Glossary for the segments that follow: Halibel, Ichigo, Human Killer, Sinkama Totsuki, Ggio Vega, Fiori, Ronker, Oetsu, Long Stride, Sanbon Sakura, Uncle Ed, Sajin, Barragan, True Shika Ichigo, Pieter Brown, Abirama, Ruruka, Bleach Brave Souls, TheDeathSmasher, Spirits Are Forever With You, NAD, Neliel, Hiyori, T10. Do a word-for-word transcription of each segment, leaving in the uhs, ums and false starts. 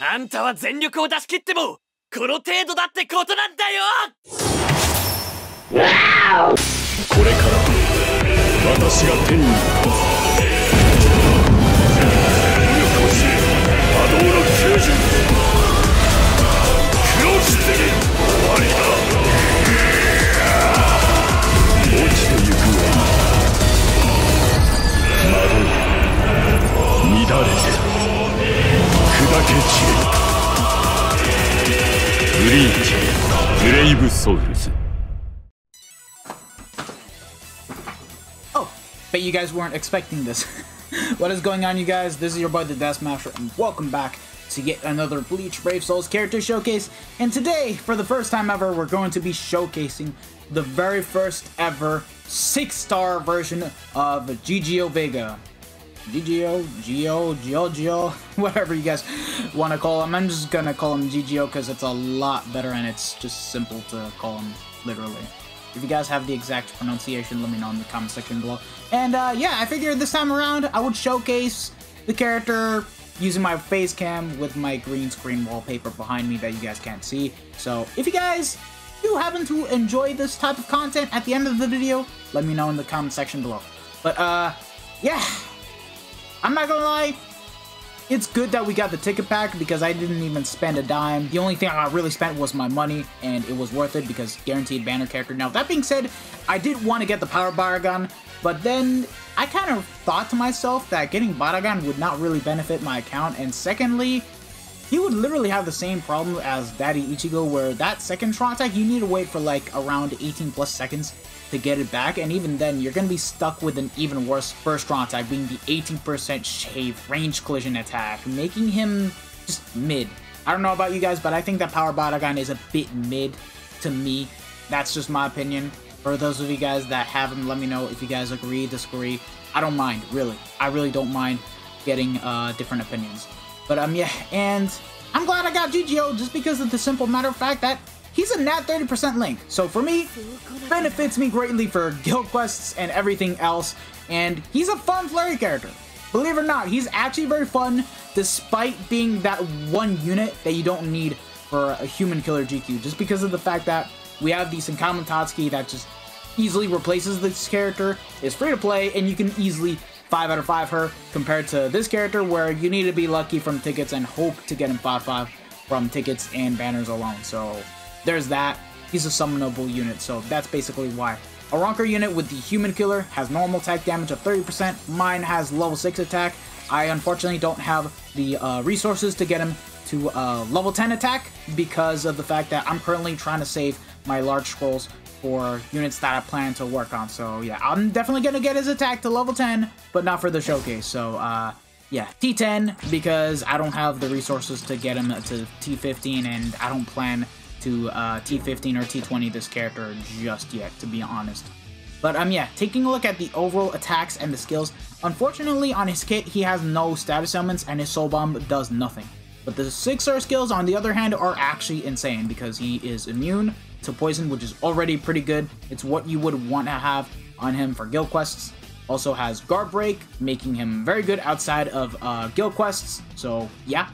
あんたは全力を出し切ってもこの程度だってことなんだよ。これから私が天に立つ。全力を知る波動の九十。黒きすぎ終わりだ。落ちてゆくは魔道乱れて。 Bleach Brave Souls. Oh, bet you guys weren't expecting this. What is going on, you guys? This is your boy TheDeathSmasher, and welcome back to yet another Bleach Brave Souls character showcase. And today, for the first time ever, we're going to be showcasing the very first ever six-star version of Ggio Vega. Ggio, Ggio, Ggio, whatever you guys want to call him. I'm just gonna call him Ggio because it's a lot better and it's just simple to call him, literally. If you guys have the exact pronunciation, let me know in the comment section below. And uh, yeah, I figured this time around I would showcase the character using my face cam with my green screen wallpaper behind me that you guys can't see. So if you guys do happen to enjoy this type of content at the end of the video, let me know in the comment section below. But uh, yeah. I'm not gonna lie, it's good that we got the ticket pack because I didn't even spend a dime. The only thing I really spent was my money, and it was worth it because guaranteed banner character. Now, that being said, I did want to get the power Barragan, but then I kind of thought to myself that getting Barragan would not really benefit my account, and secondly, he would literally have the same problem as Daddy Ichigo where that second Tron attack, you need to wait for like around eighteen plus seconds to get it back, and even then you're gonna be stuck with an even worse first Tron attack being the eighteen percent shave range collision attack, making him just mid. I don't know about you guys, but I think that Power Barragan is a bit mid to me. That's just my opinion. For those of you guys that have him, let me know if you guys agree, disagree. I don't mind, really. I really don't mind getting uh, different opinions. But um, yeah, and I'm glad I got Ggio just because of the simple matter of fact that he's a N A D thirty percent link. So for me, benefits me greatly for guild quests and everything else. And he's a fun flurry character. Believe it or not, he's actually very fun despite being that one unit that you don't need for a human killer G Q. Just because of the fact that we have the Sinkama Totsuki that just easily replaces this character, is free to play, and you can easily five out of five her compared to this character where you need to be lucky from tickets and hope to get him five five from tickets and banners alone. So there's that. He's a summonable unit, so that's basically why. A Ronker unit with the Human Killer has normal attack damage of thirty percent. Mine has level six attack. I unfortunately don't have the uh, resources to get him to uh, level ten attack because of the fact that I'm currently trying to save my large scrolls for units that I plan to work on. So yeah, I'm definitely gonna get his attack to level ten, but not for the showcase. So uh, yeah, T ten because I don't have the resources to get him to T fifteen, and I don't plan to uh, T fifteen or T twenty this character just yet, to be honest. But um, yeah, taking a look at the overall attacks and the skills, unfortunately on his kit he has no status ailments and his soul bomb does nothing. But the six star skills on the other hand are actually insane because he is immune to poison, which is already pretty good. It's what you would want to have on him for guild quests. Also has guard break, making him very good outside of uh, guild quests. So yeah,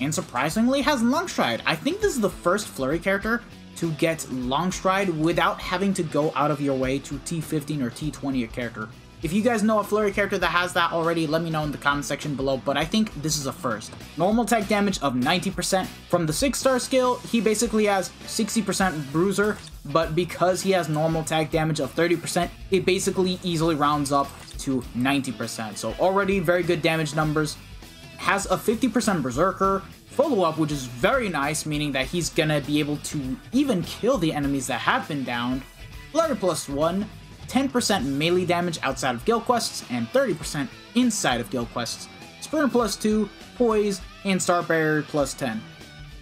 and surprisingly has long stride. I think this is the first flurry character to get long stride without having to go out of your way to T fifteen or T twenty a character. If you guys know a flurry character that has that already, let me know in the comment section below, but I think this is a first. Normal attack damage of ninety percent. From the six star skill, he basically has sixty percent bruiser, but because he has normal attack damage of thirty percent, it basically easily rounds up to ninety percent. So already very good damage numbers. Has a fifty percent berserker follow-up, which is very nice, meaning that he's gonna be able to even kill the enemies that have been downed. Flurry plus one. ten percent melee damage outside of guild quests, and thirty percent inside of guild quests. Sprinter plus two, poise, and star barrier plus ten.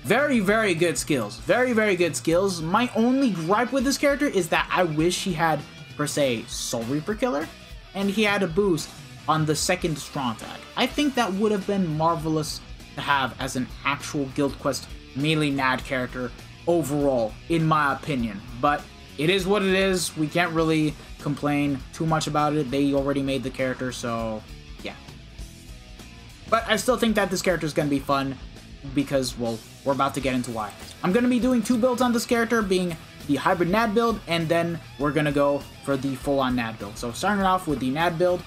Very, very good skills. Very, very good skills. My only gripe with this character is that I wish he had, per se, Soul Reaper Killer, and he had a boost on the second strong attack. I think that would have been marvelous to have as an actual guild quest melee N A D character overall, in my opinion. But it is what it is. We can't really complain too much about it. They already made the character, so yeah. But I still think that this character is going to be fun. because, well, we're about to get into why. I'm going to be doing two builds on this character, being the hybrid N A D build, and then we're going to go for the full-on N A D build. So starting off with the N A D build,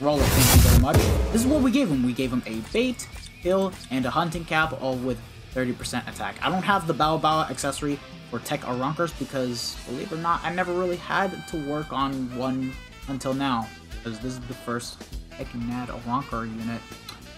roll it, thank you very much. This is what we gave him. We gave him a bait, hill, and a hunting cap, all with thirty percent attack. I don't have the Bao Bao accessory for Tech or Ronkers because, believe it or not, I never really had to work on one until now, because this is the first Tech N A D or Ronker unit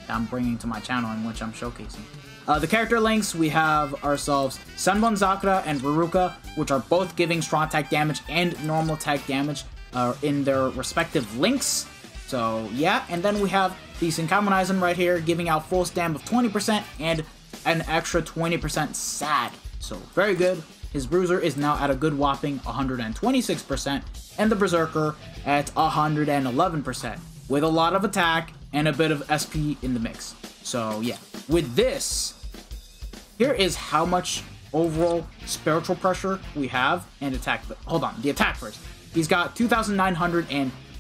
that I'm bringing to my channel and which I'm showcasing. Uh, the character links, we have ourselves Sanbon Sakura and Ruruka, which are both giving strong attack damage and normal attack damage uh, in their respective links. So yeah, and then we have the Sinkama Totsuki right here, giving out full stam of twenty percent and an extra twenty percent sad. So very good. His bruiser is now at a good whopping one hundred twenty-six percent and the berserker at one hundred eleven percent with a lot of attack and a bit of S P in the mix. So yeah, with this, here is how much overall spiritual pressure we have and attack. But hold on, the attack first. He's got two thousand nine hundred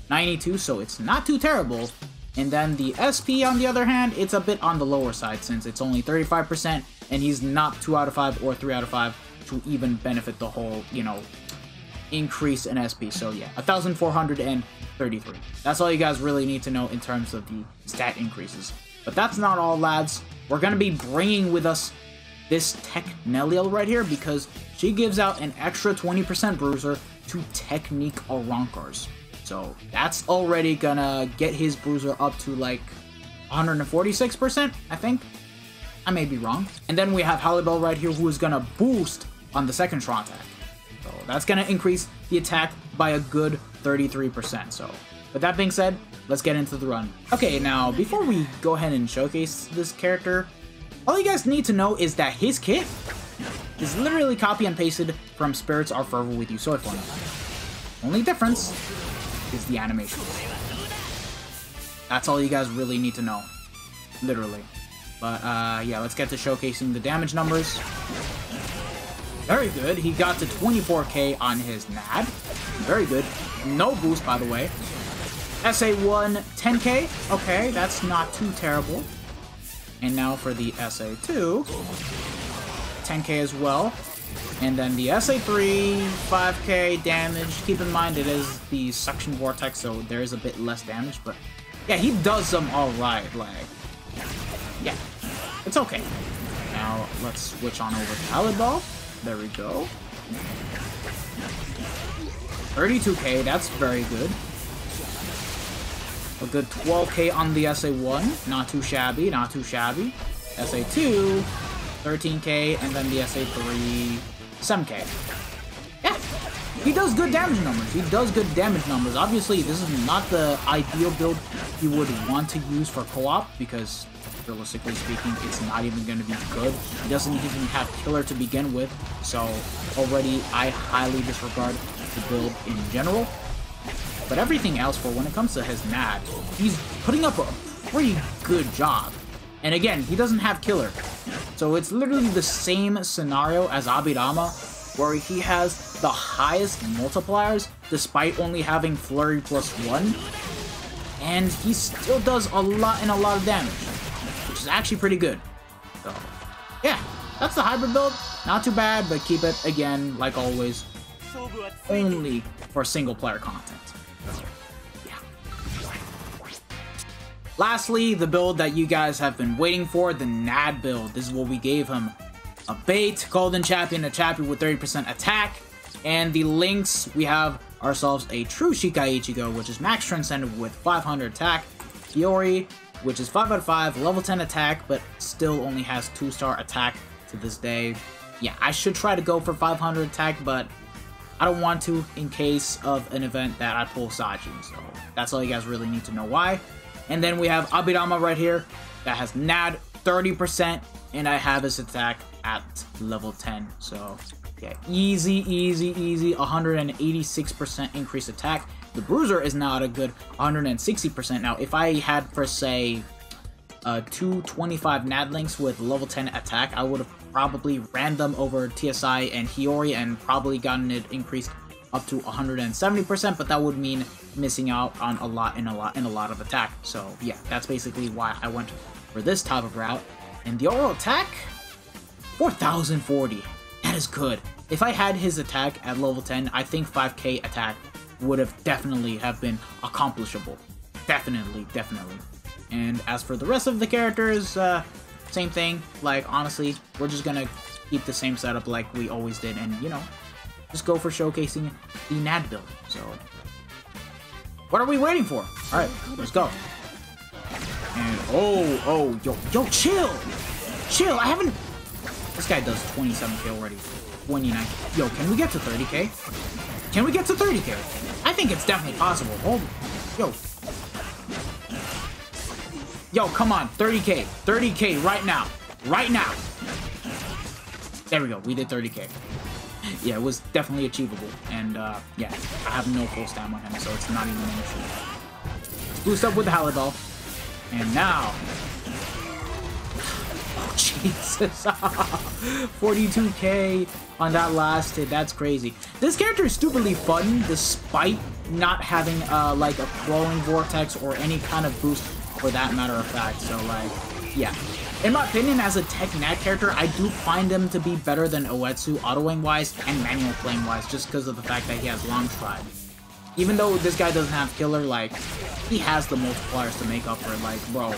ninety-two, so it's not too terrible. And then the S P, on the other hand, it's a bit on the lower side since it's only thirty-five percent and he's not two out of five or three out of five to even benefit the whole, you know, increase in S P. So yeah, one thousand four hundred thirty-three. That's all you guys really need to know in terms of the stat increases. But that's not all, lads. We're going to be bringing with us this Tech Neliel right here because she gives out an extra twenty percent bruiser to Technique Oronkars. So that's already gonna get his bruiser up to like one hundred forty-six percent, I think. I may be wrong. And then we have Halibel right here who is gonna boost on the second strong attack. So that's gonna increase the attack by a good thirty-three percent. So with that being said, let's get into the run. Okay, now before we go ahead and showcase this character, all you guys need to know is that his kit is literally copy and pasted from Spirits Are Forever With You Soy Formula. Only difference is the animation. That's all you guys really need to know, literally. But uh, yeah, let's get to showcasing the damage numbers. Very good, he got to twenty-four K on his N A D. Very good, no boost by the way. S A one, ten K, okay, that's not too terrible. And now for the S A two, ten K as well. And then the S A three, five K damage. Keep in mind it is the suction vortex, so there is a bit less damage, but yeah, he does them all right. Like, yeah, it's okay. Now let's switch on over to Halibel. There we go. thirty-two K, that's very good. A good twelve K on the S A one. Not too shabby, not too shabby. S A two, thirteen K, and then the S A three, seven K. Yeah, he does good damage numbers. He does good damage numbers. Obviously, this is not the ideal build you would want to use for co-op because, realistically speaking, it's not even going to be good. He doesn't even have killer to begin with, so already I highly disregard the build in general. But everything else, for when it comes to his N A D, he's putting up a pretty good job. And again, he doesn't have killer. So it's literally the same scenario as Abirama, where he has the highest multipliers despite only having flurry plus one. And he still does a lot and a lot of damage, which is actually pretty good. So yeah, that's the hybrid build. Not too bad, but keep it, again, like always, only for single player content. Lastly, the build that you guys have been waiting for, the N A D build. This is what we gave him. A bait, golden champion, a champion with thirty percent attack. And the links, we have ourselves a True Shika Ichigo, which is max transcendent with five hundred attack. Fiori, which is five out of five, level ten attack, but still only has two star attack to this day. Yeah, I should try to go for five hundred attack, but I don't want to in case of an event that I pull Sajin. So that's all you guys really need to know why. And then we have Abirama right here that has N A D thirty percent, and I have his attack at level ten. So yeah, easy, easy, easy, one hundred eighty-six percent increased attack. The bruiser is now at a good one hundred sixty percent. Now, if I had, per se, uh, two twenty-five N A D links with level ten attack, I would have probably ran them over T S I and Hiyori and probably gotten it increased up to one hundred seventy percent, but that would mean missing out on a lot and a lot and a lot of attack. So yeah, that's basically why I went for this type of route. And the overall attack? four thousand forty. That is good. If I had his attack at level ten, I think five K attack would have definitely have been accomplishable. Definitely, definitely. And as for the rest of the characters, uh, same thing. Like, honestly, we're just gonna keep the same setup like we always did and, you know, just go for showcasing the N A D build. So, what are we waiting for? Alright, let's go. And, oh, oh, yo, yo, chill! Chill, I haven't... This guy does twenty-seven K already. twenty-nine. Yo, can we get to thirty K? Can we get to thirty K? I think it's definitely possible. Hold... Yo. Yo, come on, thirty K. thirty K right now. Right now. There we go, we did thirty K. Yeah, it was definitely achievable. And, uh, yeah, I have no full stamina on him, so it's not even an issue. Let's boost up with the Halibel. And now... Oh, Jesus. forty-two K on that last hit. That's crazy. This character is stupidly fun, despite not having, uh, like, a flowing vortex or any kind of boost, for that matter of fact. So, like, yeah. In my opinion, as a Tech N A D character, I do find him to be better than Oetsu auto-aim-wise and manual-playing-wise, just because of the fact that he has Long Stride. Even though this guy doesn't have Killer, like, he has the multipliers to make up for it. Like, bro,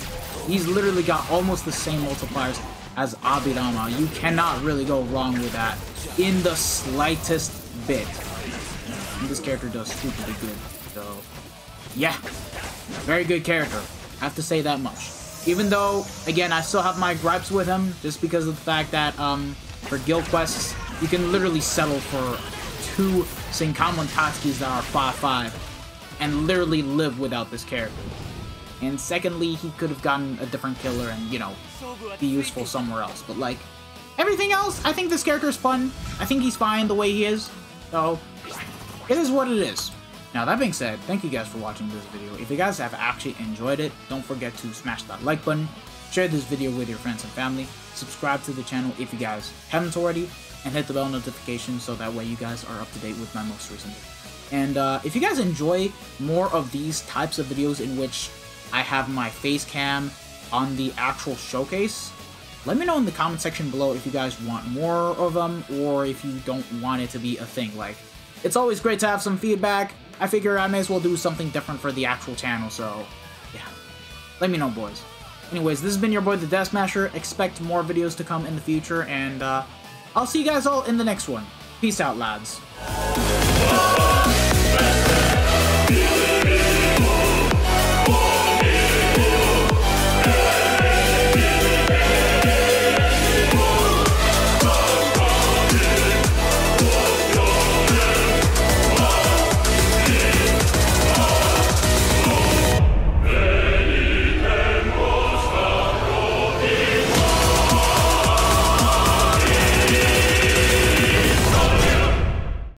he's literally got almost the same multipliers as Abirama. You cannot really go wrong with that in the slightest bit. And this character does stupidly good. So, yeah. Very good character. I have to say that much. Even though, again, I still have my gripes with him, just because of the fact that, um, for guild quests, you can literally settle for two Sinkama Totsukis that are five five, and literally live without this character. And secondly, he could have gotten a different killer and, you know, be useful somewhere else. But, like, everything else, I think this character is fun. I think he's fine the way he is. So, it is what it is. Now, that being said, thank you guys for watching this video. If you guys have actually enjoyed it, don't forget to smash that like button, share this video with your friends and family, subscribe to the channel if you guys haven't already, and hit the bell notification so that way you guys are up to date with my most recent video. And uh, if you guys enjoy more of these types of videos in which I have my face cam on the actual showcase, let me know in the comment section below if you guys want more of them or if you don't want it to be a thing. Like, it's always great to have some feedback. I figure I may as well do something different for the actual channel, so yeah. Let me know, boys. Anyways, this has been your boy, TheDeathSmasher. Expect more videos to come in the future, and uh, I'll see you guys all in the next one. Peace out, lads.